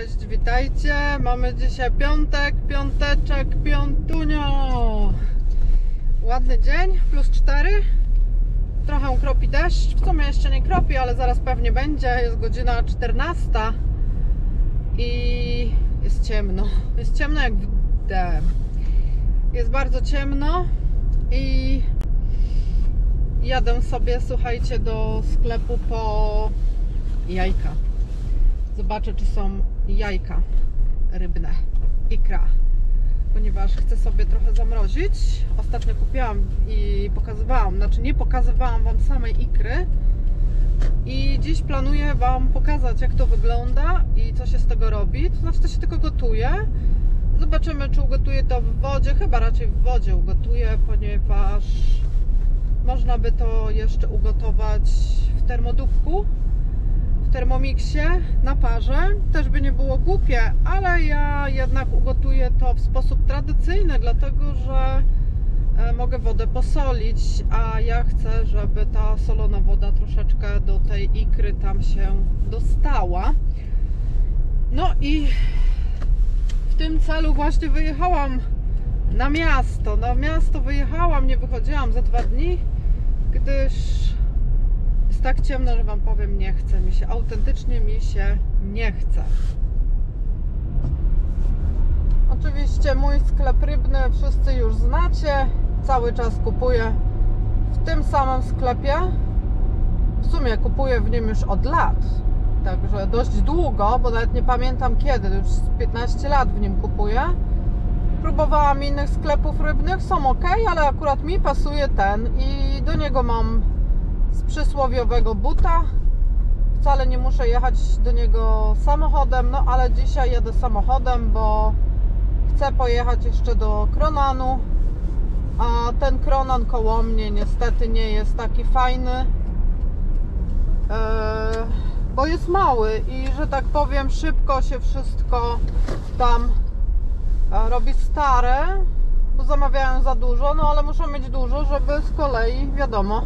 Cześć, witajcie. Mamy dzisiaj piątek, piąteczek, piątunio. Ładny dzień, plus 4. Trochę kropi deszcz. W sumie jeszcze nie kropi, ale zaraz pewnie będzie. Jest godzina 14 i jest ciemno. Jest ciemno jak w dem. Jest bardzo ciemno i jadę sobie, słuchajcie, do sklepu po jajka. Zobaczę, czy są jajka rybne, ikra, ponieważ chcę sobie trochę zamrozić. Ostatnio kupiłam i pokazywałam, znaczy nie pokazywałam wam samej ikry i dziś planuję wam pokazać, jak to wygląda i co się z tego robi. To znaczy, to się tylko gotuje. Zobaczymy, czy ugotuję to w wodzie. Chyba raczej w wodzie ugotuję, ponieważ można by to jeszcze ugotować w termodówku, w termomiksie, na parze. Też by nie było głupie, ale ja jednak ugotuję to w sposób tradycyjny, dlatego że mogę wodę posolić, a ja chcę, żeby ta solona woda troszeczkę do tej ikry tam się dostała. No i w tym celu właśnie wyjechałam na miasto. Na miasto wyjechałam, nie wychodziłam za 2 dni, gdyż jest tak ciemno, że wam powiem, nie chce mi się, autentycznie mi się nie chce. Oczywiście mój sklep rybny wszyscy już znacie, cały czas kupuję w tym samym sklepie. W sumie kupuję w nim już od lat, także dość długo, bo nawet nie pamiętam kiedy, już 15 lat w nim kupuję. Próbowałam innych sklepów rybnych, są ok, ale akurat mi pasuje ten i do niego mam z przysłowiowego buta. Wcale nie muszę jechać do niego samochodem, no ale dzisiaj jadę samochodem, bo chcę pojechać jeszcze do Kronanu, a ten Kronan koło mnie niestety nie jest taki fajny, bo jest mały i, że tak powiem, szybko się wszystko tam robi stare, bo zamawiają za dużo, no ale muszą mieć dużo, żeby z kolei, wiadomo,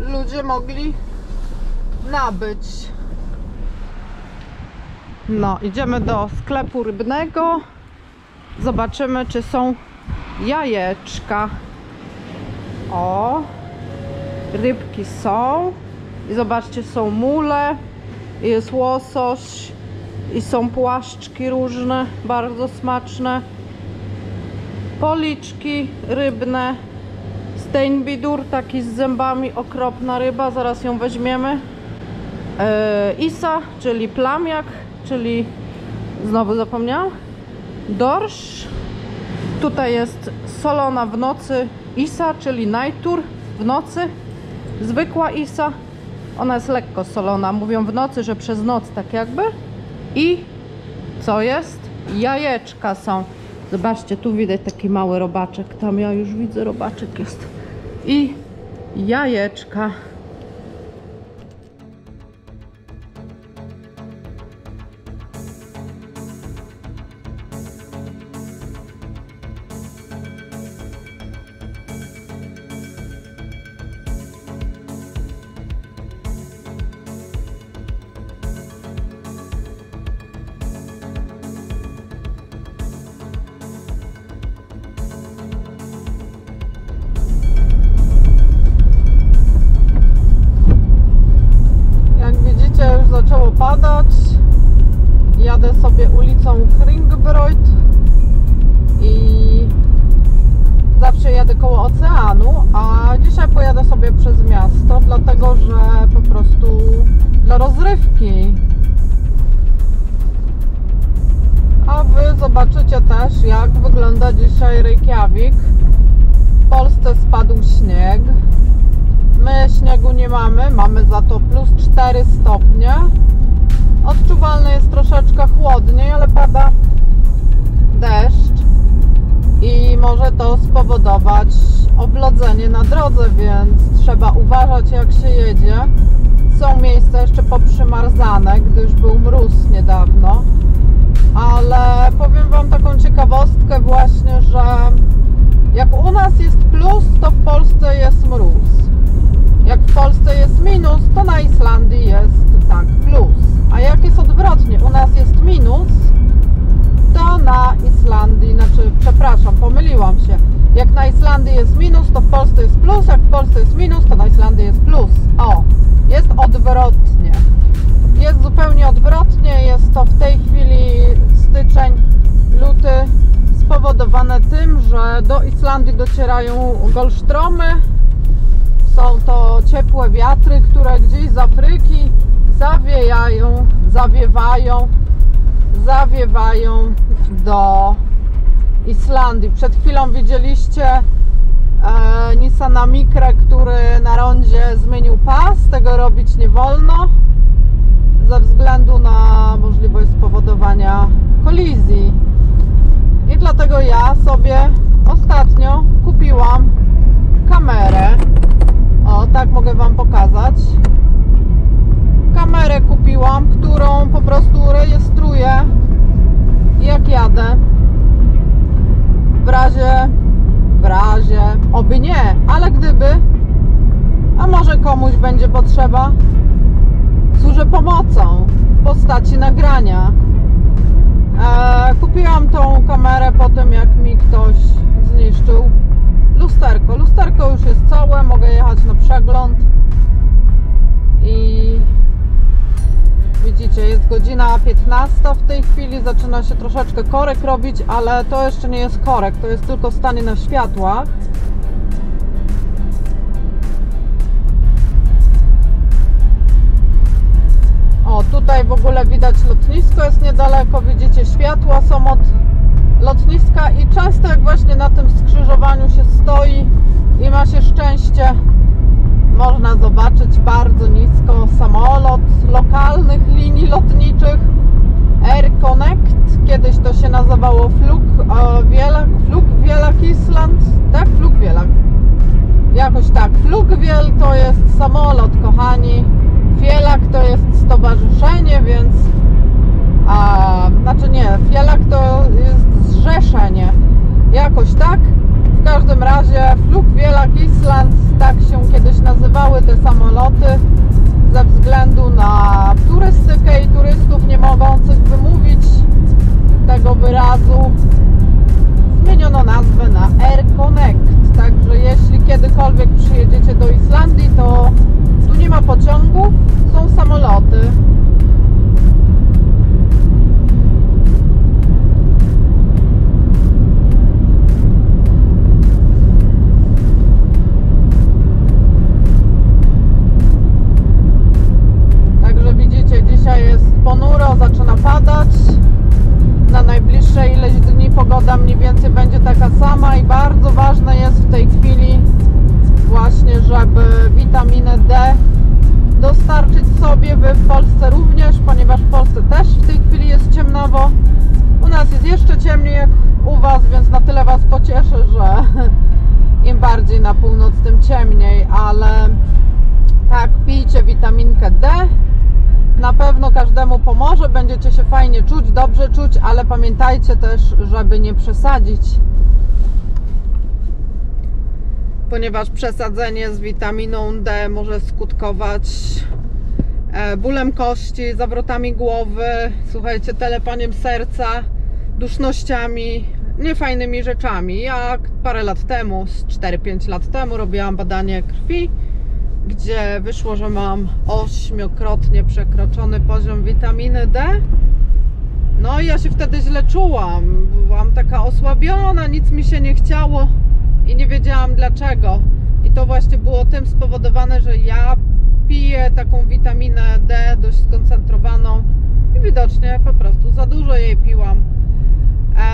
ludzie mogli nabyć. No, idziemy do sklepu rybnego. Zobaczymy, czy są jajeczka. O, rybki są. I zobaczcie, są mule, jest łosoś i są płaszczki różne, bardzo smaczne. Policzki rybne. Steinbítur, taki z zębami, okropna ryba, zaraz ją weźmiemy. Isa, czyli plamiak, czyli znowu zapomniałam. Dorsz. Tutaj jest solona w nocy isa, czyli najtur w nocy. Zwykła isa. Ona jest lekko solona, mówią w nocy, że przez noc tak jakby. I co jest? Jajeczka są. Zobaczcie, tu widać taki mały robaczek. Tam ja już widzę, robaczek jest. I jajeczka. Jadę sobie ulicą Kringbroid i zawsze jadę koło oceanu, a dzisiaj pojadę sobie przez miasto, dlatego że po prostu dla rozrywki. A wy zobaczycie też, jak wygląda dzisiaj Reykjavik. W Polsce spadł śnieg. My śniegu nie mamy, mamy za to plus 4 stopnie. Odczuwalne jest troszeczkę chłodniej, ale pada deszcz i może to spowodować oblodzenie na drodze, więc trzeba uważać, jak się jedzie. Są miejsca jeszcze poprzymarzane, gdyż był mróz niedawno, ale powiem wam taką ciekawostkę właśnie, że jak u nas jest plus, to w Polsce jest mróz. Jak w Polsce jest minus, to na Islandii jest tak plus. A jak jest odwrotnie, pomyliłam się. Jak na Islandii jest minus, to w Polsce jest plus, jak w Polsce jest minus, to na Islandii jest plus. O, jest odwrotnie. Jest zupełnie odwrotnie, jest to w tej chwili styczeń, luty, spowodowane tym, że do Islandii docierają golsztromy. Są to ciepłe wiatry, które gdzieś z Afryki zawiewają do Islandii. Przed chwilą widzieliście Nissana Micra, który na rondzie zmienił pas. Tego robić nie wolno ze względu na możliwość spowodowania kolizji. I dlatego ja sobie ostatnio kupiłam kamerę. O, tak mogę wam pokazać. Kamerę kupiłam, którą po prostu rejestruję, jak jadę. W razie, oby nie, ale gdyby, a może komuś będzie potrzeba, służę pomocą w postaci nagrania. Kupiłam tą kamerę po tym, jak mi ktoś zniszczył lusterko. Lusterko już jest całe, mogę jechać na przegląd i widzicie, jest godzina 15 w tej chwili, zaczyna się troszeczkę korek robić, ale to jeszcze nie jest korek, to jest tylko stanie na światłach. O, tutaj w ogóle widać lotnisko, jest niedaleko, widzicie, światła są od lotniska i często jak właśnie na tym skrzyżowaniu się stoi i ma się szczęście, można zobaczyć bardzo nisko samolot lokalnych linii lotniczych Air Connect. Kiedyś to się nazywało Flugfélag Íslands. Tak? Flugfélag. Jakoś tak. Flugvél to jest samolot, kochani. Félag to jest stowarzyszenie, więc... znaczy nie, Félag to jest zrzeszenie. Jakoś tak. W każdym razie Flugfélag Íslands, tak się kiedyś nazywały te samoloty, ze względu na turystykę i turystów nie mogących wymówić tego wyrazu, zmieniono nazwę na Air Connect. Także jeśli kiedykolwiek przyjedziecie do Islandii, to tu nie ma pociągów, są samoloty. Pogoda mniej więcej będzie taka sama i bardzo ważne jest w tej chwili właśnie, żeby witaminę D dostarczyć sobie. Wy w Polsce również, ponieważ w Polsce też w tej chwili jest ciemnawo. U nas jest jeszcze ciemniej jak u was, więc na tyle was pocieszę, że im bardziej na północ, tym ciemniej, ale tak, pijcie witaminkę D. Na pewno każdemu pomoże, będziecie się fajnie czuć, dobrze czuć, ale pamiętajcie też, żeby nie przesadzić. Ponieważ przesadzenie z witaminą D może skutkować bólem kości, zawrotami głowy, słuchajcie, telepaniem serca, dusznościami, niefajnymi rzeczami. Ja parę lat temu, 4-5 lat temu robiłam badanie krwi, gdzie wyszło, że mam 8-krotnie przekroczony poziom witaminy D. No i ja się wtedy źle czułam, byłam taka osłabiona, nic mi się nie chciało i nie wiedziałam dlaczego. I to właśnie było tym spowodowane, że ja piję taką witaminę D dość skoncentrowaną i widocznie po prostu za dużo jej piłam.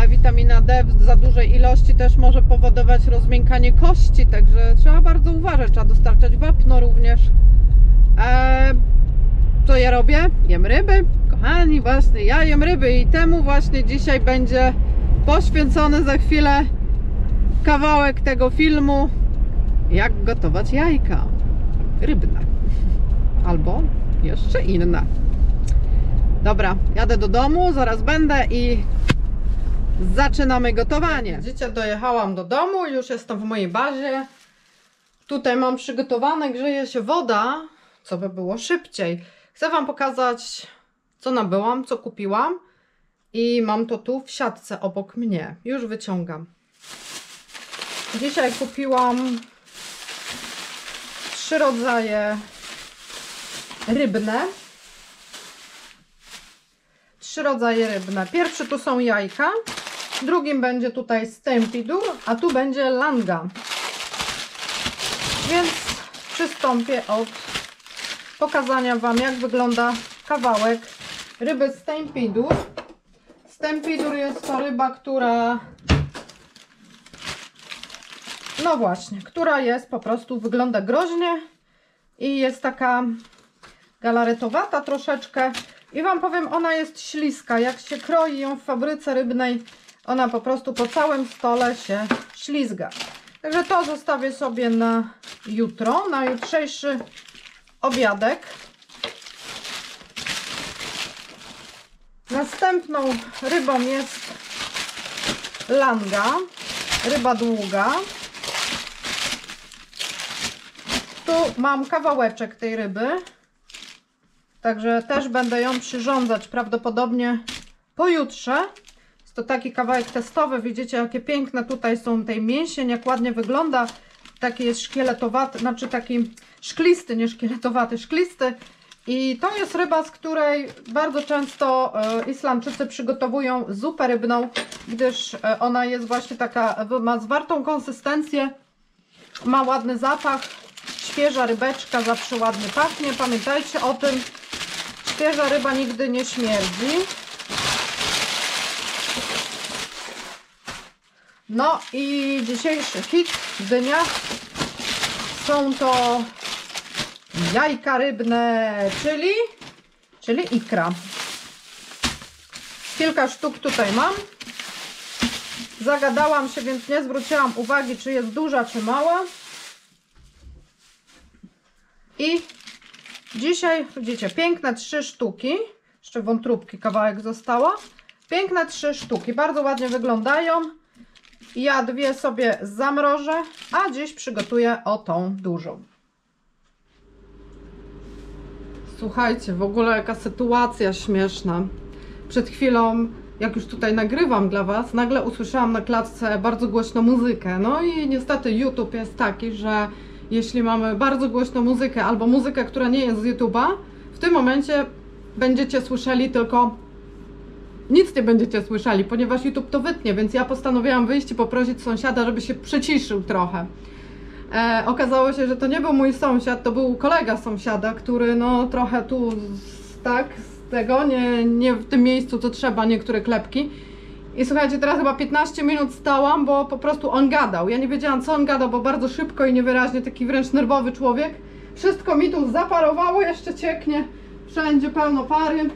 Witamina D w za dużej ilości też może powodować rozmiękanie kości, także trzeba bardzo uważać, trzeba dostarczać wapno również. Co ja robię? Jem ryby, kochani, właśnie ja jem ryby i temu właśnie dzisiaj będzie poświęcony za chwilę kawałek tego filmu, jak gotować jajka rybne albo jeszcze inne. Dobra, jadę do domu, zaraz będę i zaczynamy gotowanie. Widzicie, dojechałam do domu, już jestem w mojej bazie. Tutaj mam przygotowane, grzeje się woda, co by było szybciej. Chcę wam pokazać, co nabyłam, co kupiłam i mam to tu w siatce obok mnie. Już wyciągam. Dzisiaj kupiłam 3 rodzaje rybne. 3 rodzaje rybne. Pierwszy tu są jajka, drugim będzie tutaj stampidur, a tu będzie langa. Więc przystąpię od pokazania Wam, jak wygląda kawałek ryby stampidur. Stampidur jest to ryba, która... No właśnie, która jest po prostu, wygląda groźnie i jest taka galaretowata troszeczkę. I Wam powiem, ona jest śliska. Jak się kroi ją w fabryce rybnej, ona po prostu po całym stole się ślizga. Także to zostawię sobie na jutro, na jutrzejszy obiadek. Następną rybą jest langa, ryba długa. Tu mam kawałeczek tej ryby, także też będę ją przyrządzać prawdopodobnie pojutrze. Jest to taki kawałek testowy, widzicie, jakie piękne tutaj są tej mięsień, jak ładnie wygląda. Taki jest szkieletowaty, znaczy taki szklisty, nie szkieletowaty, szklisty. I to jest ryba, z której bardzo często Islandczycy przygotowują zupę rybną, gdyż ona jest właśnie taka, ma zwartą konsystencję, ma ładny zapach. Świeża rybeczka zawsze ładnie pachnie, pamiętajcie o tym, świeża ryba nigdy nie śmierdzi. No i dzisiejszy hit dnia są to jajka rybne, czyli ikra. Kilka sztuk tutaj mam. Zagadałam się, więc nie zwróciłam uwagi, czy jest duża, czy mała. I dzisiaj, widzicie, piękne 3 sztuki, jeszcze wątróbki kawałek została, piękne 3 sztuki, bardzo ładnie wyglądają. Ja 2 sobie zamrożę, a dziś przygotuję o tą dużą. Słuchajcie, w ogóle jaka sytuacja śmieszna. Przed chwilą, jak już tutaj nagrywam dla Was, nagle usłyszałam na klatce bardzo głośną muzykę. No i niestety YouTube jest taki, że jeśli mamy bardzo głośną muzykę albo muzykę, która nie jest z YouTube'a, w tym momencie będziecie słyszeli tylko... Nic nie będziecie słyszeli, ponieważ YouTube to wytnie, więc ja postanowiłam wyjść i poprosić sąsiada, żeby się przyciszył trochę. Okazało się, że to nie był mój sąsiad, to był kolega sąsiada, który no trochę tu z tego, nie w tym miejscu co trzeba, niektóre klepki. I słuchajcie, teraz chyba 15 minut stałam, bo po prostu on gadał. Ja nie wiedziałam, co on gadał, bo bardzo szybko i niewyraźnie, taki wręcz nerwowy człowiek. Wszystko mi tu zaparowało, jeszcze cieknie, wszędzie pełno pary.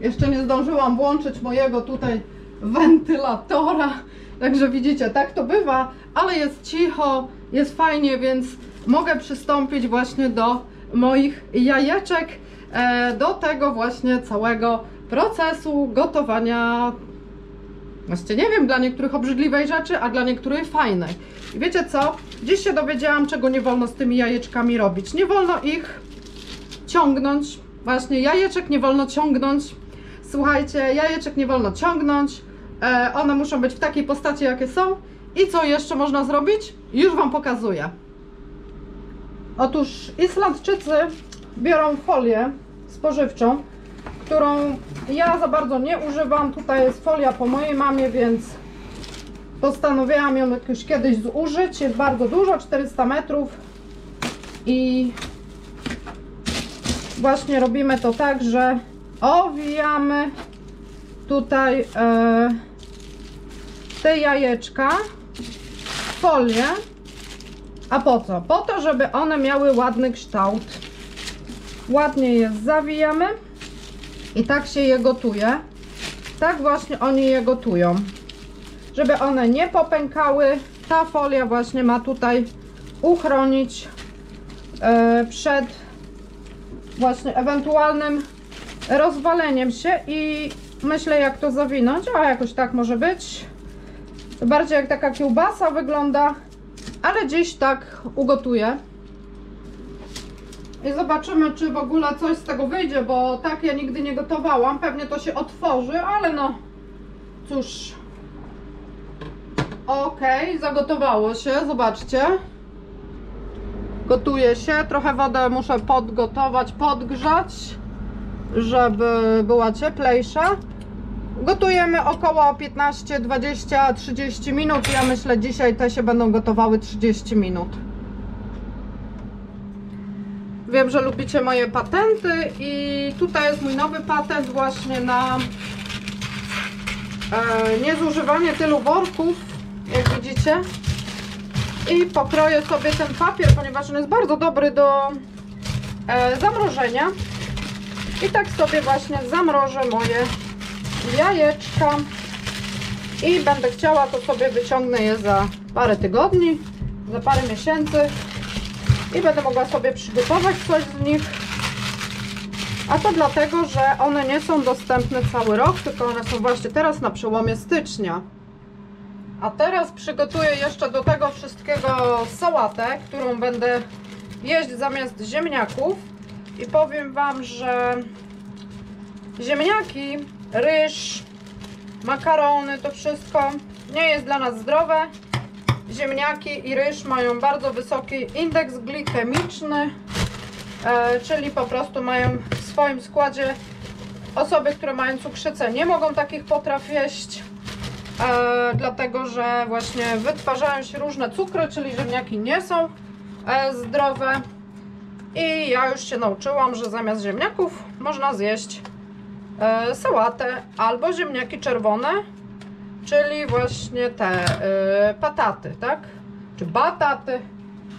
Jeszcze nie zdążyłam włączyć mojego tutaj wentylatora. Także widzicie, tak to bywa, ale jest cicho, jest fajnie, więc mogę przystąpić właśnie do moich jajeczek, do tego właśnie całego procesu gotowania. Właściwie nie wiem, dla niektórych obrzydliwej rzeczy, a dla niektórych fajnej. I wiecie co? Dziś się dowiedziałam, czego nie wolno z tymi jajeczkami robić. Nie wolno ich ciągnąć. Właśnie jajeczek nie wolno ciągnąć. Słuchajcie, jajeczek nie wolno ciągnąć. One muszą być w takiej postaci, jakie są. I co jeszcze można zrobić? Już Wam pokazuję. Otóż Islandczycy biorą folię spożywczą, którą ja za bardzo nie używam. Tutaj jest folia po mojej mamie, więc postanowiłam ją już kiedyś zużyć. Jest bardzo dużo, 400 metrów. I właśnie robimy to tak, że owijamy tutaj te jajeczka w folię. A po co? Po to, żeby one miały ładny kształt. Ładnie je zawijamy. I tak się je gotuje. Tak właśnie oni je gotują. Żeby one nie popękały, ta folia właśnie ma tutaj uchronić przed właśnie ewentualnym rozwaleniem się. I myślę, jak to zawinąć, a jakoś tak może być. To bardziej jak taka kiełbasa wygląda, ale dziś tak ugotuję. I zobaczymy, czy w ogóle coś z tego wyjdzie, bo tak ja nigdy nie gotowałam. Pewnie to się otworzy, ale no cóż. Ok, zagotowało się, zobaczcie. Gotuje się, trochę wodę muszę podgotować, podgrzać, żeby była cieplejsza. Gotujemy około 15, 20, 30 minut. Ja myślę, dzisiaj te się będą gotowały 30 minut. Wiem, że lubicie moje patenty i tutaj jest mój nowy patent właśnie na niezużywanie tylu worków, jak widzicie. I pokroję sobie ten papier, ponieważ on jest bardzo dobry do zamrożenia. I tak sobie właśnie zamrożę moje jajeczka. I będę chciała, to sobie wyciągnę je za parę tygodni, za parę miesięcy. I będę mogła sobie przygotować coś z nich. A to dlatego, że one nie są dostępne cały rok, tylko one są właśnie teraz na przełomie stycznia. A teraz przygotuję jeszcze do tego wszystkiego sałatę, którą będę jeść zamiast ziemniaków. I powiem wam, że ziemniaki, ryż, makarony, to wszystko nie jest dla nas zdrowe. Ziemniaki i ryż mają bardzo wysoki indeks glikemiczny, czyli po prostu mają w swoim składzie osoby, które mają cukrzycę, nie mogą takich potraw jeść, dlatego że właśnie wytwarzają się różne cukry, czyli ziemniaki nie są zdrowe. I ja już się nauczyłam, że zamiast ziemniaków można zjeść sałatę albo ziemniaki czerwone, czyli właśnie te pataty, tak? Czy bataty.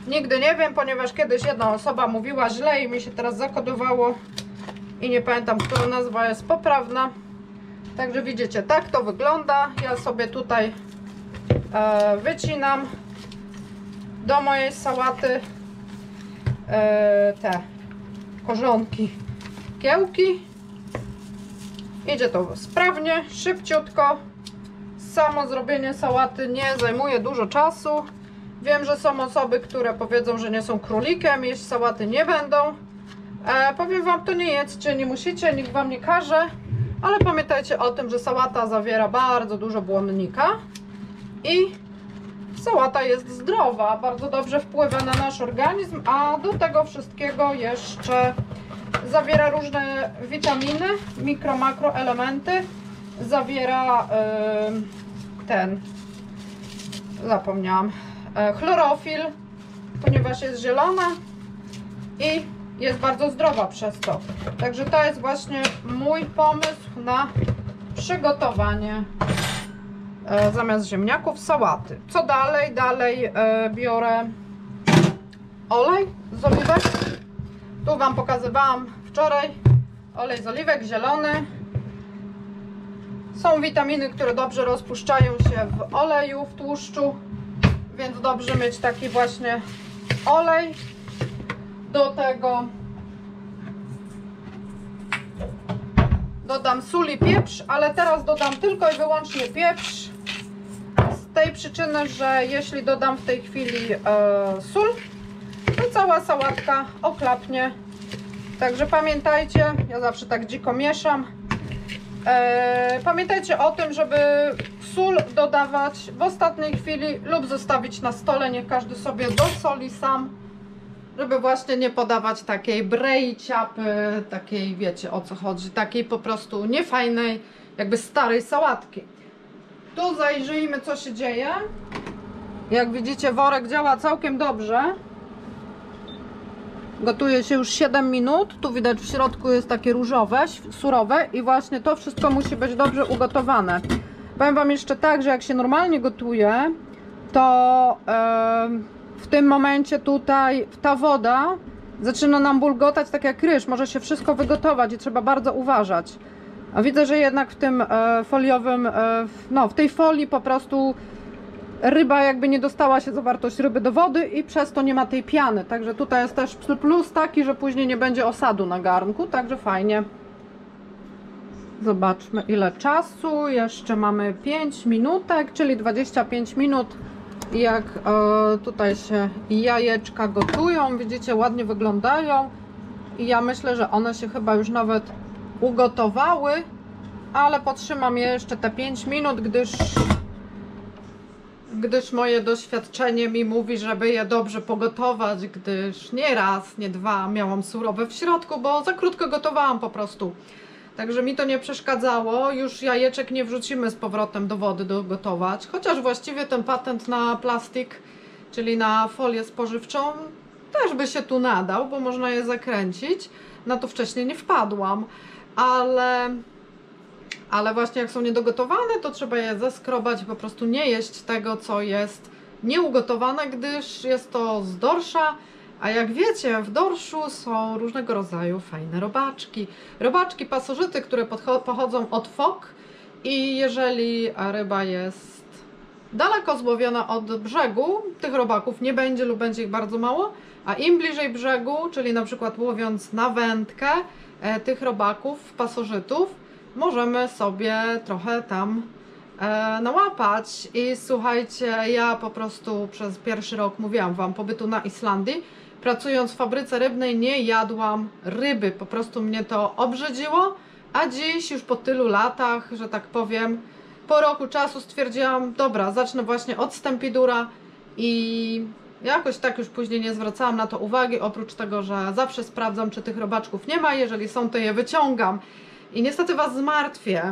Nigdy nie wiem, ponieważ kiedyś jedna osoba mówiła źle i mi się teraz zakodowało i nie pamiętam, która nazwa jest poprawna. Także widzicie, tak to wygląda. Ja sobie tutaj wycinam do mojej sałaty te korzonki, kiełki. Idzie to sprawnie, szybciutko. Samo zrobienie sałaty nie zajmuje dużo czasu. Wiem, że są osoby, które powiedzą, że nie są królikiem, jeść sałaty nie będą. Powiem wam, to nie jedzcie, nie musicie, nikt wam nie każe. Ale pamiętajcie o tym, że sałata zawiera bardzo dużo błonnika. I sałata jest zdrowa, bardzo dobrze wpływa na nasz organizm. A do tego wszystkiego jeszcze zawiera różne witaminy, mikro, makroelementy. Zawiera zapomniałam, chlorofil, ponieważ jest zielona i jest bardzo zdrowa przez to. Także to jest właśnie mój pomysł na przygotowanie zamiast ziemniaków sałaty. Co dalej? Dalej biorę olej z oliwek. Tu wam pokazywałam wczoraj olej z oliwek, zielony. Są witaminy, które dobrze rozpuszczają się w oleju, w tłuszczu, więc dobrze mieć taki właśnie olej. Do tego dodam sól i pieprz, ale teraz dodam tylko i wyłącznie pieprz z tej przyczyny, że jeśli dodam w tej chwili sól, to cała sałatka oklapnie. Także pamiętajcie, ja zawsze tak dziko mieszam. Pamiętajcie o tym, żeby sól dodawać w ostatniej chwili lub zostawić na stole, niech każdy sobie dosoli sam, żeby właśnie nie podawać takiej brei ciapy, takiej, wiecie o co chodzi, takiej po prostu niefajnej, jakby starej sałatki. Tu zajrzyjmy, co się dzieje. Jak widzicie, worek działa całkiem dobrze. Gotuje się już 7 minut, tu widać w środku jest takie różowe, surowe i właśnie to wszystko musi być dobrze ugotowane. Powiem wam jeszcze tak, że jak się normalnie gotuje, to w tym momencie tutaj ta woda zaczyna nam bulgotać, tak jak ryż, może się wszystko wygotować i trzeba bardzo uważać. A widzę, że jednak w tym foliowym, no w tej folii po prostu ryba jakby nie dostała się, zawartość ryby do wody i przez to nie ma tej piany. Także tutaj jest też plus taki, że później nie będzie osadu na garnku, także fajnie. Zobaczmy, ile czasu. Jeszcze mamy 5 minutek, czyli 25 minut, jak tutaj się jajeczka gotują. Widzicie, ładnie wyglądają i ja myślę, że one się chyba już nawet ugotowały, ale potrzymam je jeszcze te 5 minut, gdyż gdyż moje doświadczenie mi mówi, żeby je dobrze pogotować, gdyż nie raz, nie dwa miałam surowe w środku, bo za krótko gotowałam po prostu. Także mi to nie przeszkadzało, już jajeczek nie wrzucimy z powrotem do wody dogotować, chociaż właściwie ten patent na plastik, czyli na folię spożywczą, też by się tu nadał, bo można je zakręcić, na to wcześniej nie wpadłam, ale właśnie jak są niedogotowane, to trzeba je zeskrobać i po prostu nie jeść tego, co jest nieugotowane, gdyż jest to z dorsza, a jak wiecie, w dorszu są różnego rodzaju fajne robaczki. Robaczki, pasożyty, które pochodzą od fok i jeżeli ryba jest daleko złowiona od brzegu, tych robaków nie będzie lub będzie ich bardzo mało, a im bliżej brzegu, czyli na przykład łowiąc na wędkę tych robaków, pasożytów, możemy sobie trochę tam nałapać. I słuchajcie, ja po prostu przez pierwszy rok, mówiłam wam, pobytu na Islandii, pracując w fabryce rybnej, nie jadłam ryby, po prostu mnie to obrzydziło, a dziś już po tylu latach, że tak powiem, po roku czasu stwierdziłam, dobra, zacznę właśnie od stampidura i jakoś tak już później nie zwracałam na to uwagi, oprócz tego, że zawsze sprawdzam, czy tych robaczków nie ma, jeżeli są, to je wyciągam. I niestety was zmartwię,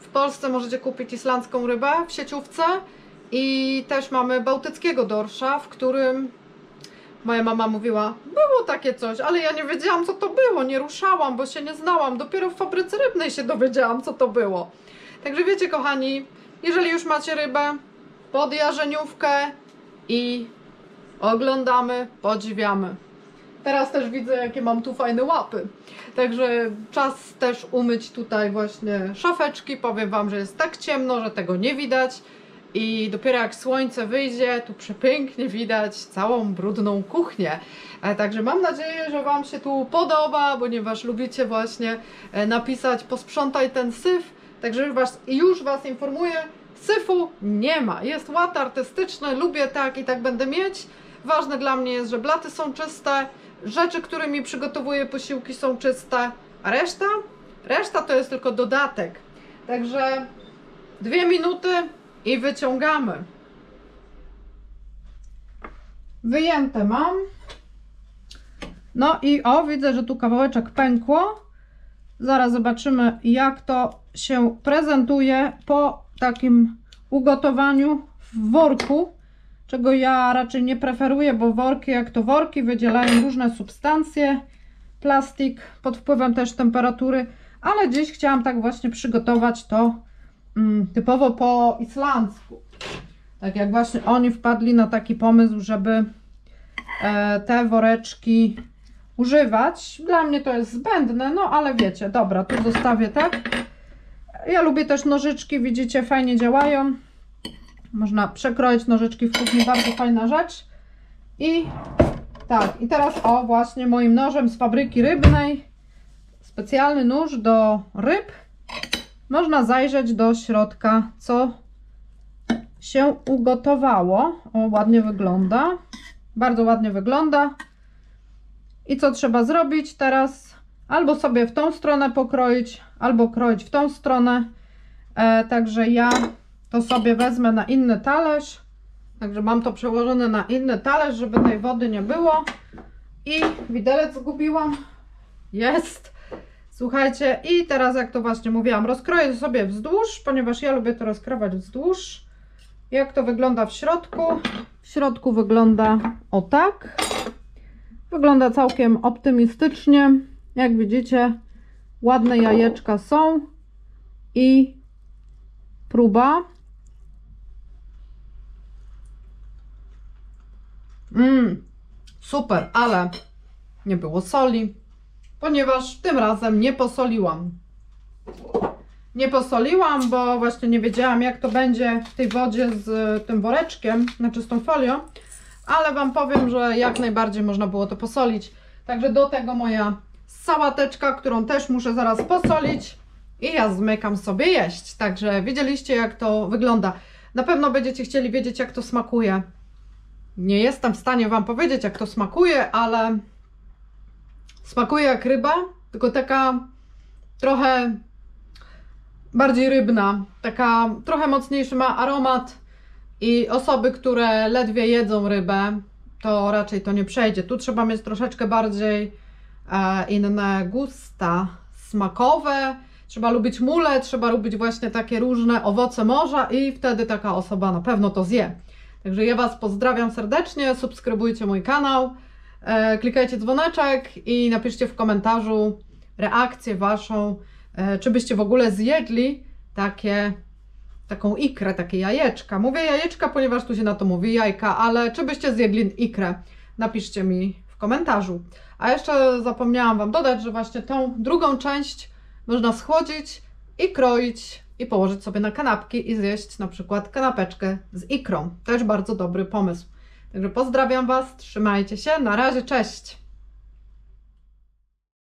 w Polsce możecie kupić islandzką rybę w sieciówce i też mamy bałtyckiego dorsza, w którym moja mama mówiła, było takie coś, ale ja nie wiedziałam, co to było, nie ruszałam, bo się nie znałam, dopiero w fabryce rybnej się dowiedziałam, co to było. Także wiecie, kochani, jeżeli już macie rybę, pod jarzeniówkę i oglądamy, podziwiamy. Teraz też widzę, jakie mam tu fajne łapy. Także czas też umyć tutaj właśnie szafeczki. Powiem wam, że jest tak ciemno, że tego nie widać. I dopiero jak słońce wyjdzie, tu przepięknie widać całą brudną kuchnię. Także mam nadzieję, że wam się tu podoba, ponieważ lubicie właśnie napisać posprzątaj ten syf. Także już was informuję, syfu nie ma. Jest ład artystyczny, lubię tak i tak będę mieć. Ważne dla mnie jest, że blaty są czyste, rzeczy, którymi przygotowuję posiłki, są czyste, a reszta? Reszta to jest tylko dodatek. Także 2 minuty i wyciągamy. Wyjęte mam. No i o, widzę, że tu kawałeczek pękło. Zaraz zobaczymy, jak to się prezentuje po takim ugotowaniu w worku, czego ja raczej nie preferuję, bo worki jak to worki wydzielają różne substancje, plastik pod wpływem też temperatury, ale dziś chciałam tak właśnie przygotować to typowo po islandzku. Tak jak właśnie oni wpadli na taki pomysł, żeby te woreczki używać. Dla mnie to jest zbędne, no ale wiecie, dobra, tu zostawię tak. Ja lubię też nożyczki, widzicie, fajnie działają. Można przekroić nożyczki w kuchni, bardzo fajna rzecz. I tak, i teraz o, właśnie moim nożem z fabryki rybnej, specjalny nóż do ryb, można zajrzeć do środka, co się ugotowało. O, ładnie wygląda, bardzo ładnie wygląda. I co trzeba zrobić teraz? Albo sobie w tą stronę pokroić, albo kroić w tą stronę. Także ja to sobie wezmę na inny talerz, także mam to przełożone na inny talerz, żeby tej wody nie było. I widelec zgubiłam, jest, słuchajcie, i teraz jak to właśnie mówiłam, rozkroję sobie wzdłuż, ponieważ ja lubię to rozkrować wzdłuż. Jak to wygląda w środku? W środku wygląda o tak, wygląda całkiem optymistycznie, jak widzicie, ładne jajeczka są i próba. Super, ale nie było soli, ponieważ tym razem nie posoliłam. Nie posoliłam, bo właśnie nie wiedziałam, jak to będzie w tej wodzie z tym woreczkiem, znaczy z tą folią, ale wam powiem, że jak najbardziej można było to posolić. Także do tego moja sałateczka, którą też muszę zaraz posolić. I ja zmykam sobie jeść. Także widzieliście, jak to wygląda. Na pewno będziecie chcieli wiedzieć, jak to smakuje. Nie jestem w stanie wam powiedzieć, jak to smakuje, ale smakuje jak ryba, tylko taka trochę bardziej rybna, taka trochę mocniejszy ma aromat. I osoby, które ledwie jedzą rybę, to raczej to nie przejdzie. Tu trzeba mieć troszeczkę bardziej inne gusta smakowe. Trzeba lubić mule, trzeba lubić właśnie takie różne owoce morza i wtedy taka osoba na pewno to zje. Także ja Was pozdrawiam serdecznie, subskrybujcie mój kanał, klikajcie dzwoneczek i napiszcie w komentarzu reakcję Waszą, czy byście w ogóle zjedli taką ikrę, takie jajeczka. Mówię jajeczka, ponieważ tu się na to mówi jajka, ale czy byście zjedli ikrę? Napiszcie mi w komentarzu. A jeszcze zapomniałam Wam dodać, że właśnie tą drugą część można schłodzić i kroić i położyć sobie na kanapki i zjeść na przykład kanapeczkę z ikrą. Też bardzo dobry pomysł. Także pozdrawiam Was, trzymajcie się, na razie, cześć!